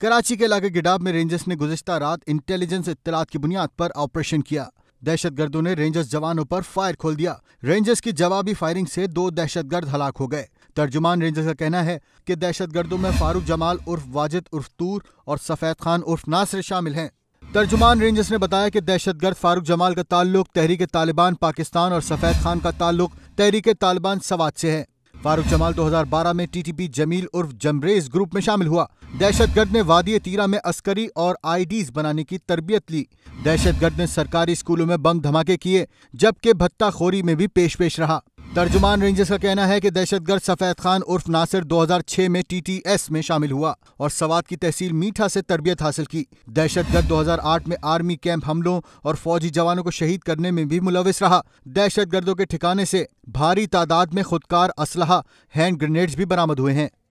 कराची के इलाके गिडाब में रेंजर्स ने गुज़िश्ता रात इंटेलिजेंस इत्तलात की बुनियाद पर ऑपरेशन किया। दहशतगर्दों ने रेंजर्स जवानों पर फायर खोल दिया। रेंजर्स की जवाबी फायरिंग से 2 दहशतगर्द हलाक हो गए। तर्जुमान रेंजर्स का कहना है कि दहशतगर्दों में फारूक जमाल उर्फ वाजिद उर्फ तूर और सफैद खान उर्फ नासिर शामिल हैं। तर्जुमान रेंजर्स ने बताया कि दहशतगर्द फारूक जमाल का ताल्लुक तहरीक तालिबान पाकिस्तान और सफैद खान का ताल्लुक तहरीक तालिबान सवाद से है। फारूक जमाल 2012 में टीटीपी जमील उर्फ जमरेज ग्रुप में शामिल हुआ। दहशतगर्द ने वादी तीरा में अस्करी और आईडीज बनाने की तरबियत ली। दहशतगर्द ने सरकारी स्कूलों में बम धमाके किए, जबकि भत्ताखोरी में भी पेश पेश रहा। तर्जुमान रेंजर्स का कहना है कि दहशतगर्द सफैद खान उर्फ नासिर 2006 में टीटीएस में शामिल हुआ और सवात की तहसील मीठा से तरबियत हासिल की। दहशतगर्द 2008 में आर्मी कैंप हमलों और फौजी जवानों को शहीद करने में भी मुलविस रहा। दहशतगर्दों के ठिकाने से भारी तादाद में खुदकार असलहा हैंड ग्रेनेड्स भी बरामद हुए हैं।